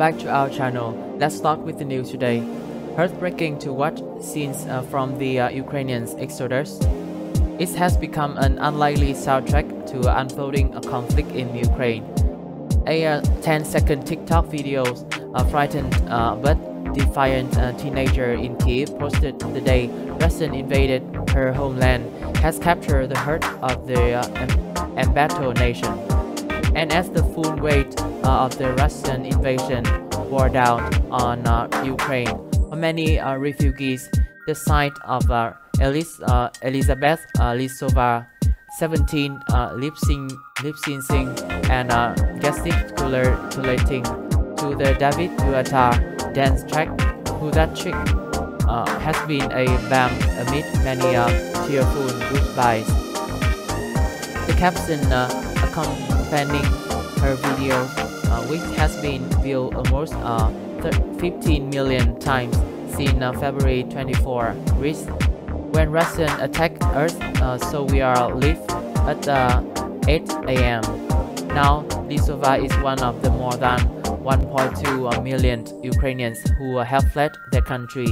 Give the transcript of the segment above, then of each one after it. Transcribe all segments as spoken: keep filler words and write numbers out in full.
back to our channel. Let's start with the news today. Heartbreaking to watch scenes uh, from the uh, Ukrainians' exodus. It has become an unlikely soundtrack to uh, unfolding a conflict in Ukraine. A uh, ten second TikTok video uh, frightened uh, but defiant uh, teenager in Kyiv posted the day Russia invaded her homeland has captured the heart of the uh, embattled nation. And as the full weight uh, of the Russian invasion wore down on uh, Ukraine, for many uh, refugees, the sight of uh, Elis uh, Elizabeth uh, Lysova, seventeen, uh, lip-syncing lip and uh, gesticulating to the David Guetta dance track "Who's That Chick" uh, has been a balm amid many uh, tearful goodbyes. The caption uh, accompanied her video, uh, which has been viewed almost uh, fifteen million times since uh, February twenty-fourth, reached when Russian attacked Earth, uh, so we are live at uh, eight A M Now, Lysova is one of the more than one point two million Ukrainians who have fled their country.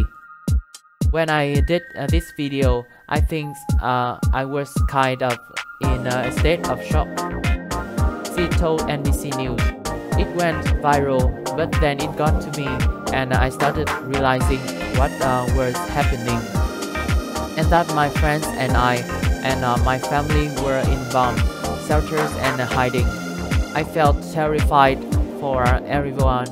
When I did uh, this video, I think uh, I was kind of in a state of shock, she told N B C News. It went viral, but then it got to me and I started realizing what uh, was happening, and that my friends and I and uh, my family were in bomb shelters and hiding. I felt terrified for everyone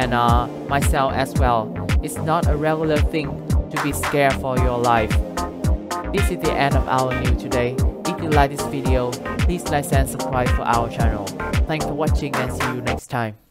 and uh, myself as well. It's not a regular thing to be scared for your life. This is the end of our news today. If you like this video, please like and subscribe for our channel. Thanks for watching and see you next time.